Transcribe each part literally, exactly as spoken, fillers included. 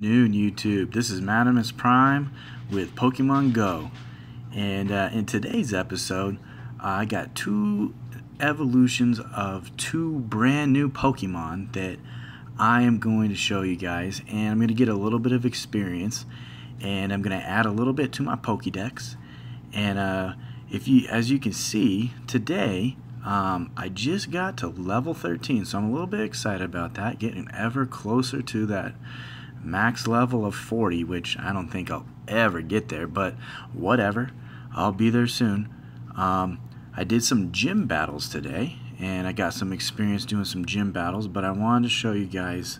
Noon YouTube. This is Madamus Prime with Pokemon Go, and uh, in today's episode uh, I got two evolutions of two brand new Pokemon that I am going to show you guys, and I'm going to get a little bit of experience, and I'm going to add a little bit to my Pokédex. And uh, if you, as you can see today, Um, I just got to level thirteen, so I'm a little bit excited about that, getting ever closer to that max level of forty, which I don't think I'll ever get there, but whatever, I'll be there soon. Um, I did some gym battles today, and I got some experience doing some gym battles, but I wanted to show you guys,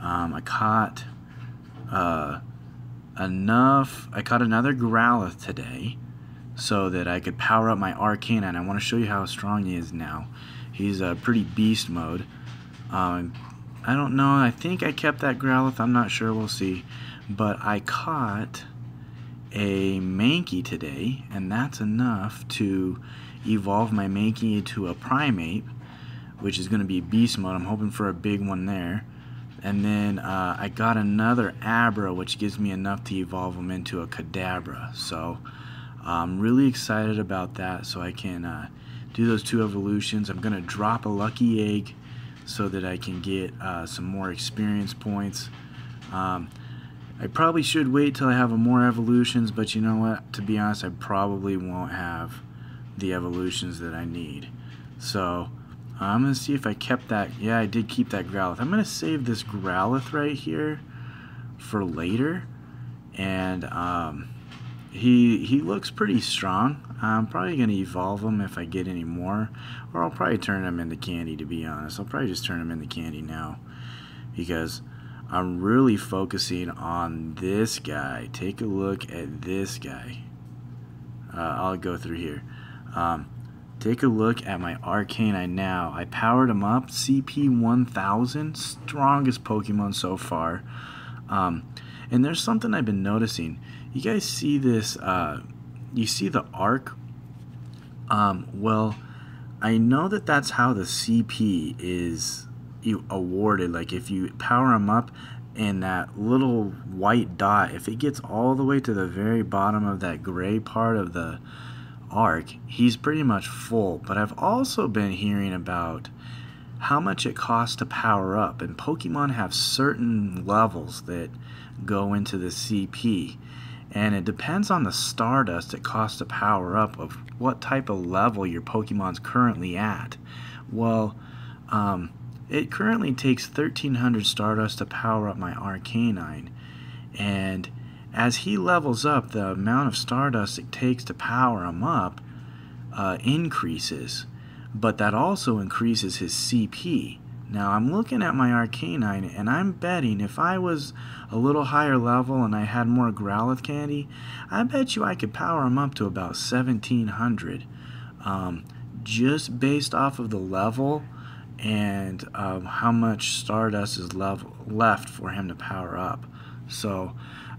um, I caught uh, enough, I caught another Growlithe today, so that I could power up my Arcanine. I want to show you how strong he is now. He's a uh, pretty beast mode. Um, I don't know. I think I kept that Growlithe. I'm not sure. We'll see. But I caught a Mankey today, and that's enough to evolve my Mankey into a Primeape, which is going to be beast mode. I'm hoping for a big one there. And then uh, I got another Abra, which gives me enough to evolve him into a Kadabra. So I'm really excited about that, so I can uh, do those two evolutions. I'm going to drop a lucky egg so that I can get uh, some more experience points. Um, I probably should wait till I have more evolutions, but you know what? To be honest, I probably won't have the evolutions that I need. So uh, I'm going to see if I kept that. Yeah, I did keep that Growlithe. I'm going to save this Growlithe right here for later. And Um, He, he looks pretty strong. I'm probably going to evolve him if I get any more, or I'll probably turn him into candy, to be honest. I'll probably just turn him into candy now, because I'm really focusing on this guy. Take a look at this guy. Uh, I'll go through here. Um, take a look at my Arcanine now. I powered him up. C P one thousand, strongest Pokemon so far. Um, and there's something I've been noticing. You guys see this, uh, you see the arc? Um, well, I know that that's how the C P is awarded. Like, if you power them up and that little white dot, if it gets all the way to the very bottom of that gray part of the arc, he's pretty much full. But I've also been hearing about how much it costs to power up, and Pokemon have certain levels that go into the C P, and it depends on the Stardust it costs to power up of what type of level your Pokemon's currently at. Well, um, it currently takes thirteen hundred Stardust to power up my Arcanine, and as he levels up, the amount of Stardust it takes to power him up uh, increases, but that also increases his C P. Now, I'm looking at my Arcanine, and I'm betting if I was a little higher level and I had more Growlithe candy, I bet you I could power him up to about seventeen hundred, um, just based off of the level and um, how much Stardust is level left for him to power up. So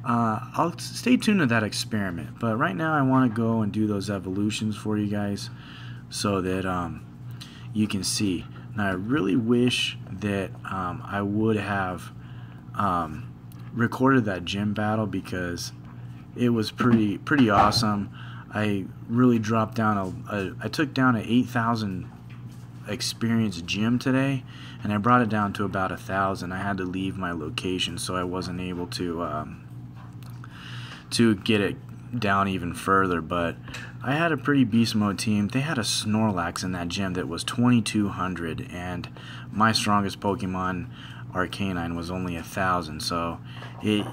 uh, I'll stay tuned to that experiment, but right now I want to go and do those evolutions for you guys, so that um, you can see. Now, I really wish that um, I would have um, recorded that gym battle, because it was pretty pretty awesome. I really dropped down a, a I took down an eight thousand experience gym today, and I brought it down to about a thousand. I had to leave my location, so I wasn't able to um, to get it down even further, but I had a pretty beast mode team. They had a Snorlax in that gym that was twenty-two hundred, and my strongest Pokemon Arcanine was only a thousand, so it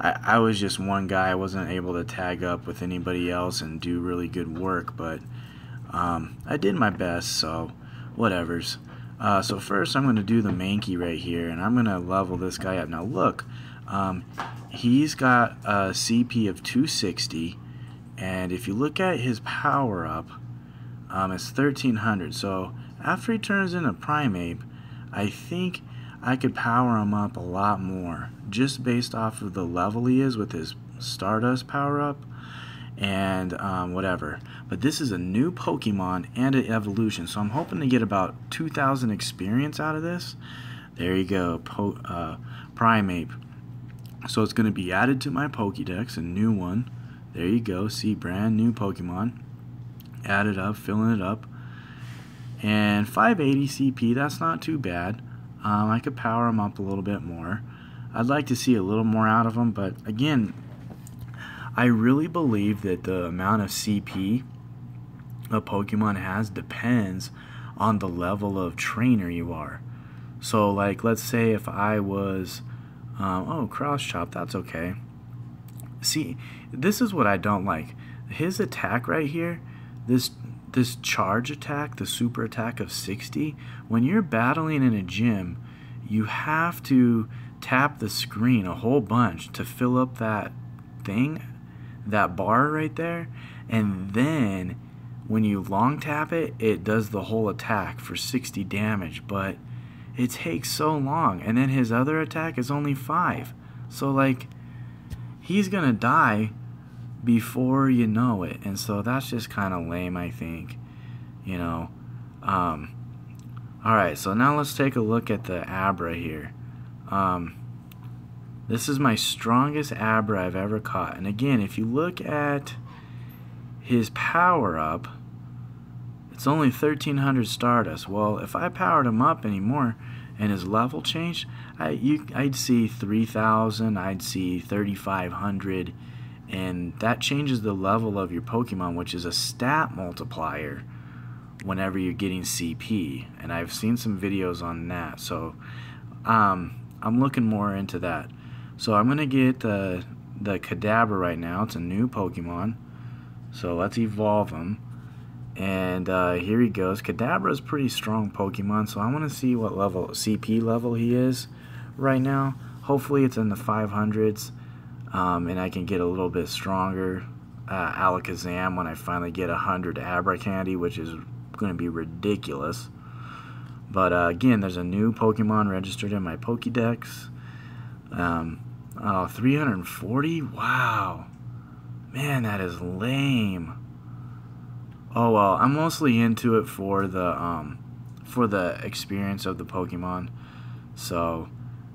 I, I was just one guy. I wasn't able to tag up with anybody else and do really good work, but um, I did my best, so whatevers. Uh, so first I'm going to do the Mankey right here, and I'm going to level this guy up. Now look, um, he's got a C P of two sixty, and if you look at his power up, um, it's thirteen hundred. So after he turns into Primeape, I think I could power him up a lot more, just based off of the level he is with his Stardust power up and um, whatever. But this is a new Pokemon and an evolution, so I'm hoping to get about two thousand experience out of this. There you go, po uh, Primeape. So it's going to be added to my Pokédex, a new one. There you go. See, brand new Pokemon. Add it up, filling it up. And five eighty C P, that's not too bad. Um, I could power them up a little bit more. I'd like to see a little more out of them, but again, I really believe that the amount of C P a Pokemon has depends on the level of trainer you are. So, like, let's say if I was... Um, oh, Cross Chop, that's okay. See, this is what I don't like. His attack right here, this this charge attack, the super attack of sixty, when you're battling in a gym, you have to tap the screen a whole bunch to fill up that thing, that bar right there, and then when you long tap it, it does the whole attack for sixty damage, but it takes so long, and then his other attack is only five. So, like, he's gonna die before you know it, and so that's just kind of lame, I think, you know. Um, alright, so now let's take a look at the Abra here. Um, this is my strongest Abra I've ever caught, and again, if you look at his power-up, it's only thirteen hundred Stardust. Well, if I powered him up anymore and his level changed, I, you, I'd see three thousand, I'd see thirty-five hundred, and that changes the level of your Pokemon, which is a stat multiplier whenever you're getting C P, and I've seen some videos on that, so um, I'm looking more into that. So I'm going to get the, the Kadabra right now. It's a new Pokemon, so let's evolve him. And uh, here he goes. Kadabra's pretty strong Pokemon, so I want to see what level C P level he is right now. Hopefully it's in the five hundreds, um, and I can get a little bit stronger. Uh, Alakazam when I finally get one hundred Abra Candy, which is going to be ridiculous. But uh, again, there's a new Pokemon registered in my Pokédex. Um, oh, three hundred forty? Wow. Man, that is lame. Oh well, I'm mostly into it for the um, for the experience of the Pokemon. So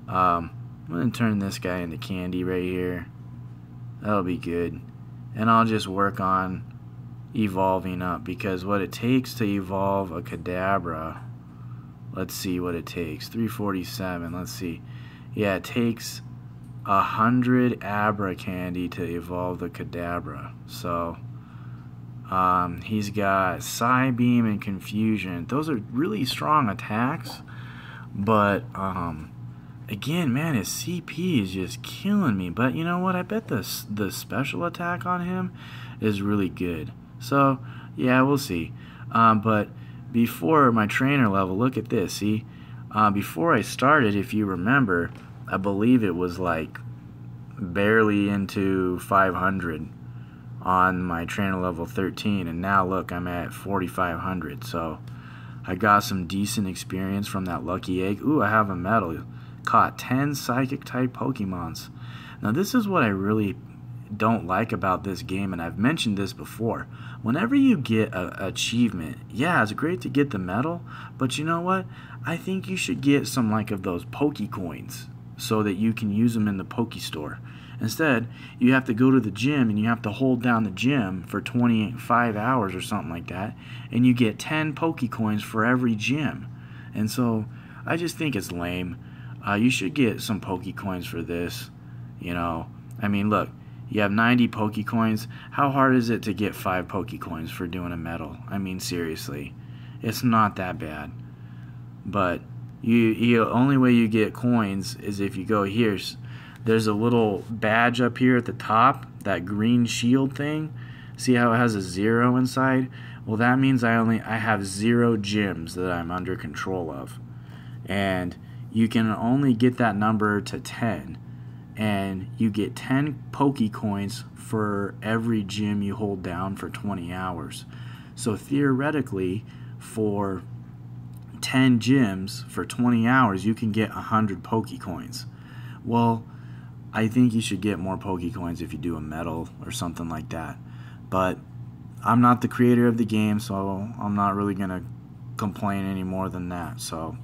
um, I'm gonna turn this guy into candy right here. That'll be good, and I'll just work on evolving up, because what it takes to evolve a Kadabra. Let's see what it takes. three forty-seven. Let's see. Yeah, it takes a hundred Abra Candy to evolve the Kadabra. So. Um, he's got Psybeam and Confusion. Those are really strong attacks, but um, again, man, his C P is just killing me. But you know what? I bet the the special attack on him is really good. So yeah, we'll see. Um, but before my trainer level, look at this. See, uh, before I started, if you remember, I believe it was like barely into five hundred. On my trainer level thirteen, and now look, I'm at forty-five hundred, so I got some decent experience from that lucky egg. Ooh, I have a medal. Caught ten psychic type Pokemons. Now this is what I really don't like about this game, and I've mentioned this before. Whenever you get an achievement, yeah, it's great to get the medal, but you know what, I think you should get some like of those Poke coins so that you can use them in the Poke store. Instead, you have to go to the gym and you have to hold down the gym for twenty-five hours or something like that, and you get ten Poke coins for every gym. And so, I just think it's lame. Uh, you should get some Poke coins for this. You know, I mean, look, you have ninety Poke coins. How hard is it to get five Poke coins for doing a medal? I mean, seriously, it's not that bad. But you, you only way you get coins is if you go here. There's a little badge up here at the top, that green shield thing. See how it has a zero inside? Well, that means I only I have zero gyms that I'm under control of. And you can only get that number to ten. And you get ten Poke coins for every gym you hold down for twenty hours. So theoretically, for ten gyms for twenty hours, you can get one hundred Poke coins. Well, I think you should get more Pokecoins if you do a medal or something like that. But I'm not the creator of the game, so I'm not really going to complain any more than that. So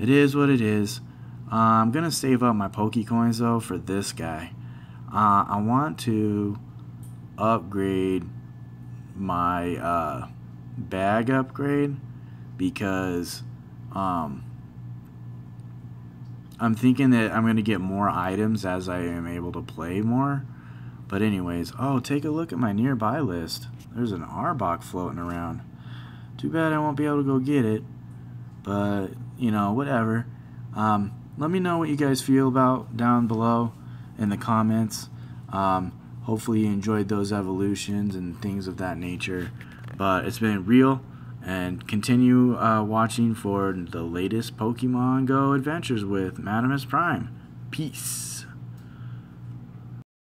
it is what it is. Uh, I'm going to save up my Pokecoins, though, for this guy. Uh, I want to upgrade my uh, bag upgrade because um, I'm thinking that I'm going to get more items as I am able to play more. But anyways, oh, take a look at my nearby list. There's an Arbok floating around. Too bad I won't be able to go get it, but, you know, whatever. Um, let me know what you guys feel about down below in the comments. Um, hopefully you enjoyed those evolutions and things of that nature. But it's been real, and continue uh, watching for the latest Pokemon Go adventures with Madamus Prime. Peace.